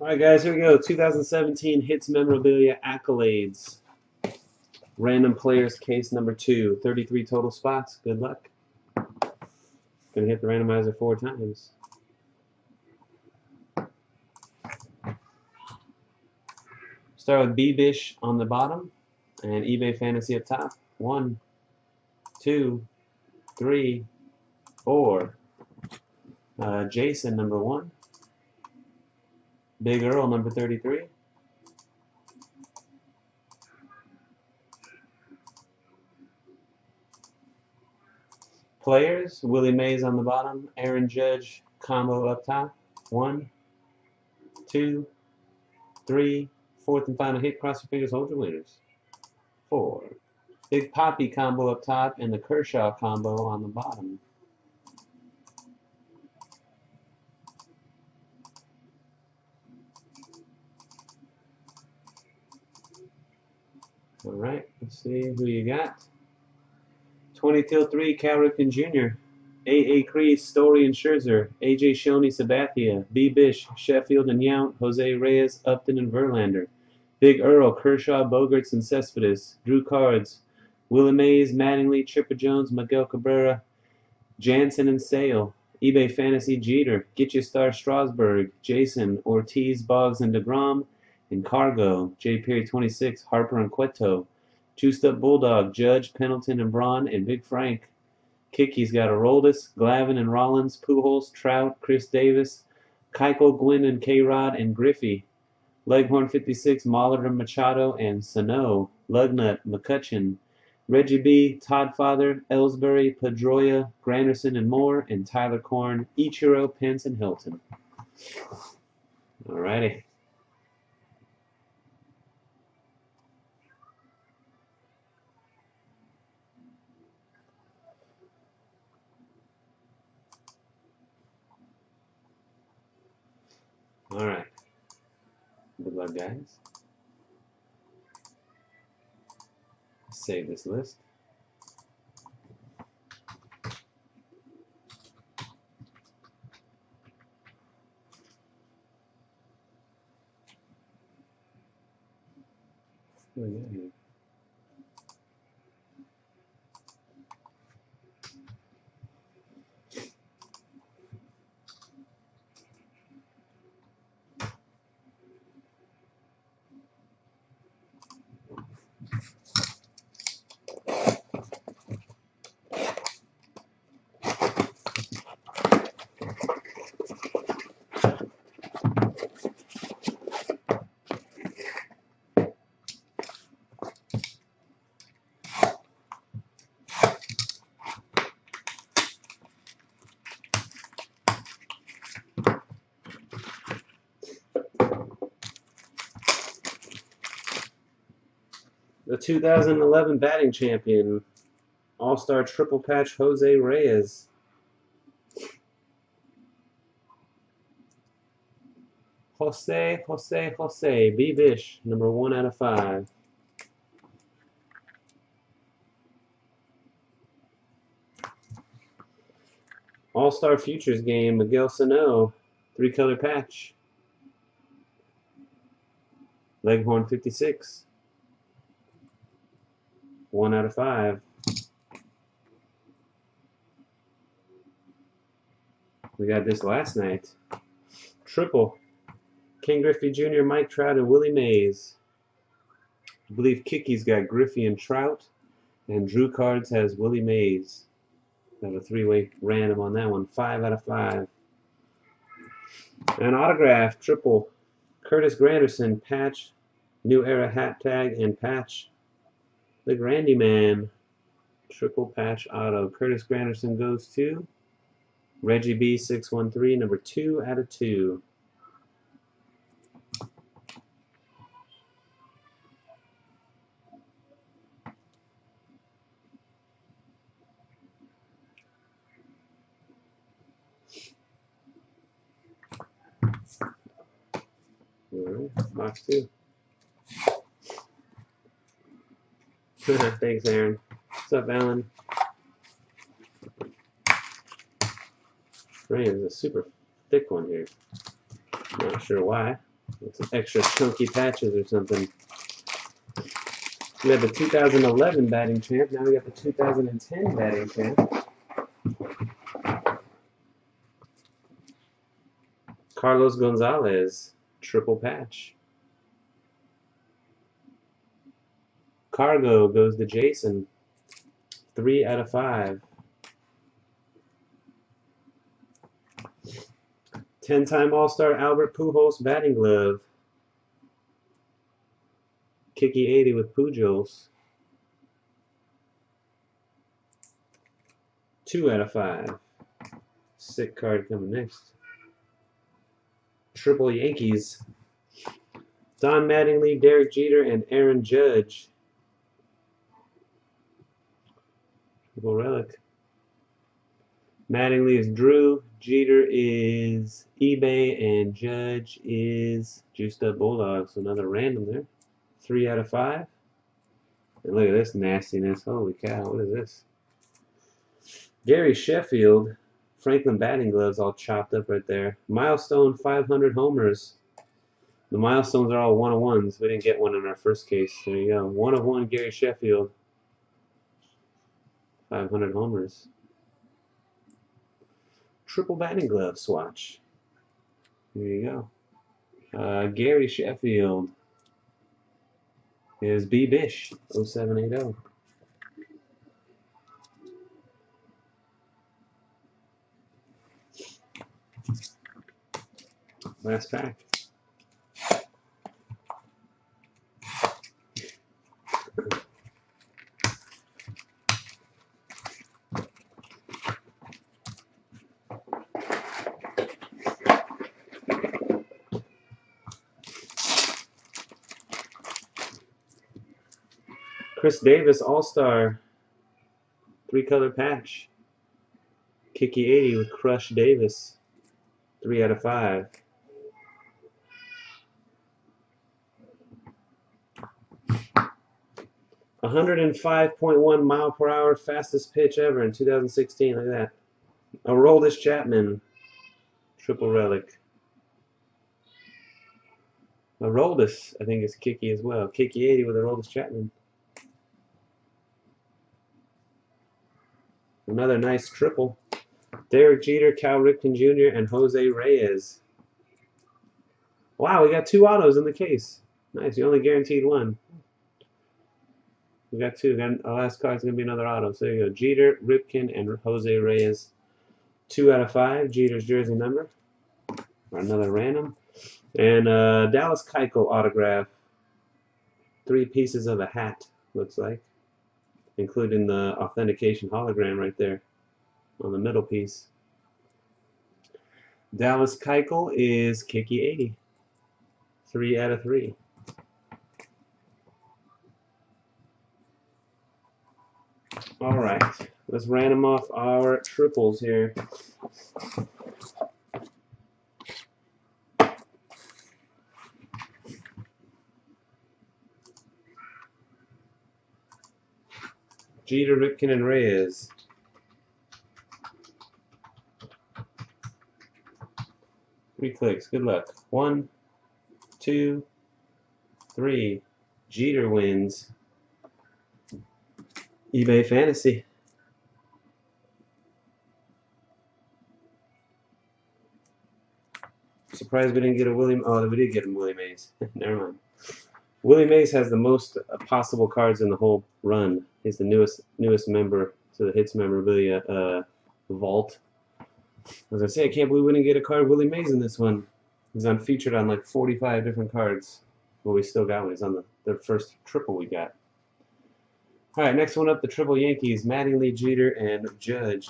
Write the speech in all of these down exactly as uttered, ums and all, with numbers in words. All right, guys, here we go. two thousand seventeen Hits Memorabilia Accolades. Random players case number two. thirty-three total spots. Good luck. Gonna hit the randomizer four times. Start with B-Bish on the bottom and eBay Fantasy up top. One, two, three, four. Uh, Jason, number one. Big Earl, number thirty-three. Players, Willie Mays on the bottom, Aaron Judge combo up top. One, two, three, fourth and final hit, cross your fingers, hold your winners. Four. Big Poppy combo up top and the Kershaw combo on the bottom. All right, let's see who you got. twenty till three, Cal Ripken Junior, A A. Crees, Story, and Scherzer, A J. Shoney, Sabathia, B. Bish, Sheffield, and Yount, Jose Reyes, Upton, and Verlander, Big Earl, Kershaw, Bogaerts, and Cespedes, Drew Cards, Willie Mays, Mattingly, Chipper Jones, Miguel Cabrera, Jansen, and Sale, eBay Fantasy, Jeter, Get Your Star, Strasburg, Jason, Ortiz, Boggs, and DeGrom, and Cargo, J. Perry twenty-six, Harper, and Cueto, Two-Step Bulldog, Judge, Pendleton, and Braun, and Big Frank. Kiki's got Aroldis, Glavin, and Rollins, Pujols, Trout, Chris Davis, Keuchel, Gwynn, and K-Rod, and Griffey. Leghorn fifty-six, Mollard, and Machado, and Sano, Lugnut, McCutchen, Reggie B, Toddfather, Ellsbury, Pedroia, Granderson, and Moore, and Tyler Korn, Ichiro, Pence, and Hilton. Alrighty. All right. Good luck, guys. Save this list. Oh, yeah. The two thousand eleven batting champion, All-Star Triple Patch Jose Reyes. Jose, Jose, Jose, B. Bish, number one out of five. All-Star Futures game, Miguel Sano, three-color patch. Leghorn fifty-six. One out of five. We got this last night. Triple. Ken Griffey Junior, Mike Trout, and Willie Mays. I believe Kiki's got Griffey and Trout. And Drew Cards has Willie Mays. Got a three-way random on that one. Five out of five. An autograph. Triple. Curtis Granderson, patch. New Era hat tag and patch. The Grandy Man, triple patch auto. Curtis Granderson goes to Reggie B six one three, number two out of two. All right, box two. Thanks, Aaron. What's up, Alan? Frame is a super thick one here. Not sure why. with some extra chunky patches or something. We have the two thousand eleven batting champ. Now we got the two thousand ten batting champ. Carlos Gonzalez, triple patch. Cargo goes to Jason. Three out of five. Ten-time All-Star Albert Pujols batting glove. Kiki eighty with Pujols. Two out of five. Sick card coming next. Triple Yankees. Don Mattingly, Derek Jeter, and Aaron Judge. Triple relic. Mattingly is Drew, Jeter is eBay, and Judge is Juiced Up Bulldogs. Another random there. Three out of five. And look at this nastiness. Holy cow, what is this? Gary Sheffield, Franklin batting gloves all chopped up right there. Milestone five hundred homers. The milestones are all one of ones. We didn't get one in our first case. There you go. one of one Gary Sheffield. five hundred homers. Triple batting glove swatch. There you go. Uh, Gary Sheffield is B. Bish, oh seven eight oh. Last pack. Chris Davis, All-Star, three-color patch. Kiki eighty with Crush Davis, three out of five. one oh five point one mile per hour, fastest pitch ever in two thousand sixteen. Look at that. Aroldis Chapman, triple relic. Aroldis, I think, is Kiki as well. Kiki eighty with Aroldis Chapman. Another nice triple. Derek Jeter, Cal Ripken Junior, and Jose Reyes. Wow, we got two autos in the case. Nice, you only guaranteed one. We got two. Then our last card is going to be another auto. So there you go. Jeter, Ripken, and Jose Reyes. Two out of five. Jeter's jersey number. Another random. And uh, Dallas Keuchel autograph. Three pieces of a hat, looks like, including the authentication hologram right there on the middle piece. Dallas Keuchel is Kiki eighty. Three out of three. All right, let's random off our triples here. Jeter, Ripken, and Reyes. Three clicks. Good luck. One, two, three. Jeter wins. eBay Fantasy. Surprised we didn't get a Willie. Oh, we did get a Willie Mays. Never mind. Willie Mays has the most possible cards in the whole run. He's the newest newest member to the Hits memorabilia uh, vault. As I say, I can't believe we didn't get a card of Willie Mays in this one. He's on featured on like forty-five different cards, but we still got one. He's on the, the first triple we got. All right, next one up, the Triple Yankees, Mattingly, Jeter, and Judge.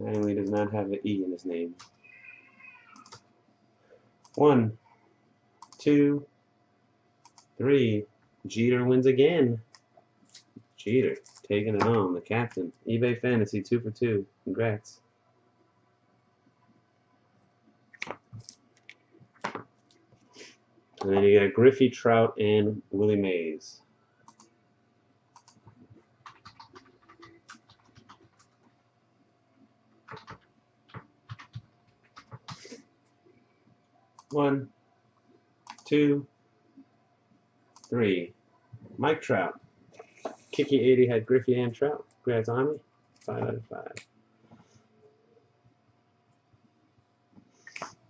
Mattingly does not have an E in his name. One, two, three. Jeter wins again. Jeter taking it home, the captain. eBay Fantasy, two for two. Congrats. And then you got Griffey, Trout, and Willie Mays. One, two, three. Mike Trout. Kiki eighty had Griffey and Trout. Grad's Army. Five out of five.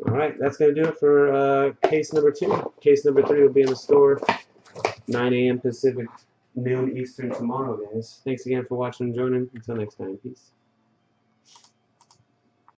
Alright, that's going to do it for uh, case number two. Case number three will be in the store nine A M Pacific, noon Eastern tomorrow, guys. Thanks again for watching and joining. Until next time, peace.